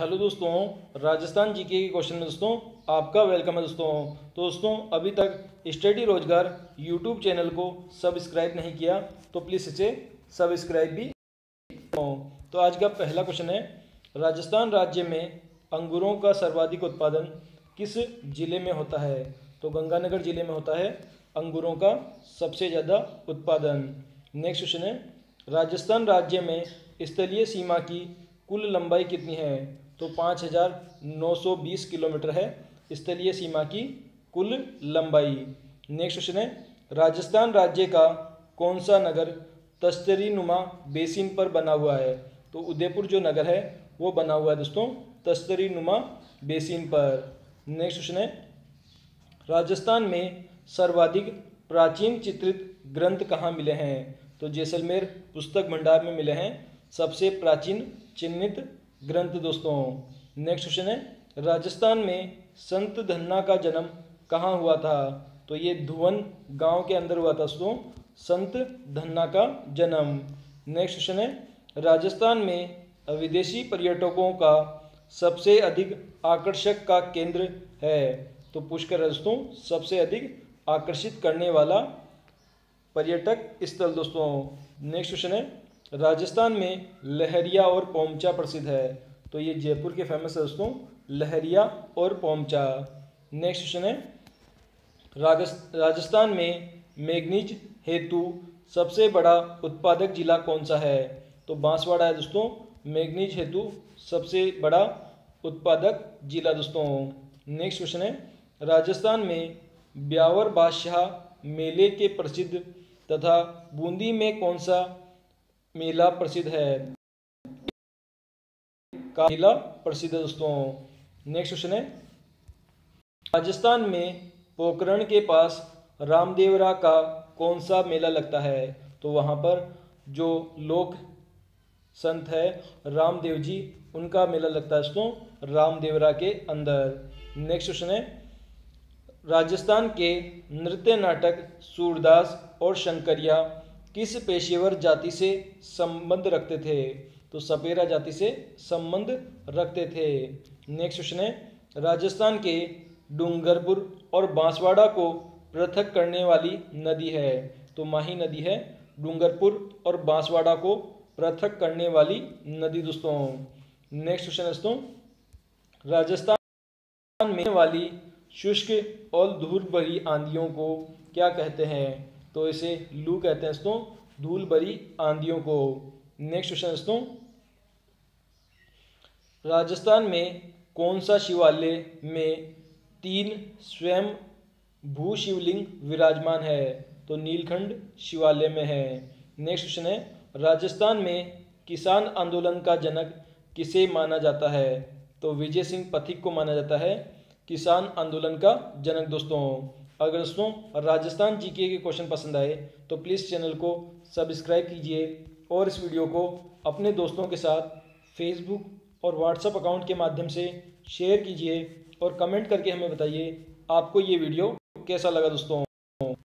Hello दोस्तों, Rajasthan GK के question में दोस्तों आपका वेलकम है। दोस्तों अभी तक स्टडी रोजगार यूट्यूब चैनल को सब्सक्राइब नहीं किया तो प्लीज़ इसे सब्सक्राइब भी करो। तो आज का पहला क्वेश्चन है, राजस्थान राज्य में अंगूरों का सर्वाधिक उत्पादन किस जिले में होता है? तो गंगानगर जिले में होता है अंगूरों का सबसे ज़्यादा उत्पादन। नेक्स्ट क्वेश्चन है, राजस्थान राज्य में स्थलीय सीमा की कुल लंबाई कितनी है? तो 5,920 किलोमीटर है स्थलीय सीमा की कुल लंबाई। नेक्स्ट क्वेश्चन है, राजस्थान राज्य का कौन सा नगर तश्तरी नुमा बेसिन पर बना हुआ है? तो उदयपुर जो नगर है वो बना हुआ है दोस्तों तश्तरी नुमा बेसिन पर। नेक्स्ट क्वेश्चन है, राजस्थान में सर्वाधिक प्राचीन चित्रित ग्रंथ कहाँ मिले हैं? तो जैसलमेर पुस्तक भंडार में मिले हैं सबसे प्राचीन चिन्हित ग्रंथ दोस्तों। नेक्स्ट क्वेश्चन है, राजस्थान में संत धन्ना का जन्म कहाँ हुआ था? तो ये धुवन गांव के अंदर हुआ था दोस्तों संत धन्ना का जन्म। नेक्स्ट क्वेश्चन है, राजस्थान में विदेशी पर्यटकों का सबसे अधिक आकर्षक का केंद्र है? तो पुष्कर दोस्तों सबसे अधिक आकर्षित करने वाला पर्यटक स्थल दोस्तों। नेक्स्ट क्वेश्चन है, राजस्थान में लहरिया और पोमचा प्रसिद्ध है? तो ये जयपुर के फेमस है दोस्तों लहरिया और पोमचा। नेक्स्ट क्वेश्चन है, राजस्थान में मैंगनीज हेतु सबसे बड़ा उत्पादक जिला कौन सा है? तो बांसवाड़ा है दोस्तों मैंगनीज हेतु सबसे बड़ा उत्पादक जिला दोस्तों। नेक्स्ट क्वेश्चन है, राजस्थान में ब्यावर बादशाह मेले के प्रसिद्ध तथा बूंदी में कौन सा मेला प्रसिद्ध है? का मेला प्रसिद्ध है दोस्तों। नेक्स्ट क्वेश्चन है, राजस्थान में पोखरण के पास रामदेवरा का कौन सा मेला लगता है? तो वहाँ पर जो लोक संत है रामदेव जी उनका मेला लगता है दोस्तों रामदेवरा के अंदर। नेक्स्ट क्वेश्चन है, राजस्थान के नृत्य नाटक सूरदास और शंकरिया किस पेशेवर जाति से संबंध रखते थे? तो सपेरा जाति से संबंध रखते थे। नेक्स्ट क्वेश्चन है, राजस्थान के डूंगरपुर और बांसवाड़ा को पृथक करने वाली नदी है? तो माही नदी है डूंगरपुर और बांसवाड़ा को पृथक करने वाली नदी दोस्तों। नेक्स्ट क्वेश्चन दोस्तों, राजस्थान में वाली शुष्क और धूल भरी आंधियों को क्या कहते हैं? तो इसे लू कहते हैं दोस्तों धूल भरी आंधियों को। नेक्स्ट क्वेश्चन दोस्तों, राजस्थान में कौन सा शिवालय में 3 स्वयं भू शिवलिंग विराजमान है? तो नीलखंड शिवालय में है। नेक्स्ट क्वेश्चन है, राजस्थान में किसान आंदोलन का जनक किसे माना जाता है? तो विजय सिंह पथिक को माना जाता है किसान आंदोलन का जनक दोस्तों। अगर दोस्तों राजस्थान जीके के क्वेश्चन पसंद आए तो प्लीज़ चैनल को सब्सक्राइब कीजिए और इस वीडियो को अपने दोस्तों के साथ फेसबुक और व्हाट्सएप अकाउंट के माध्यम से शेयर कीजिए और कमेंट करके हमें बताइए आपको ये वीडियो कैसा लगा दोस्तों।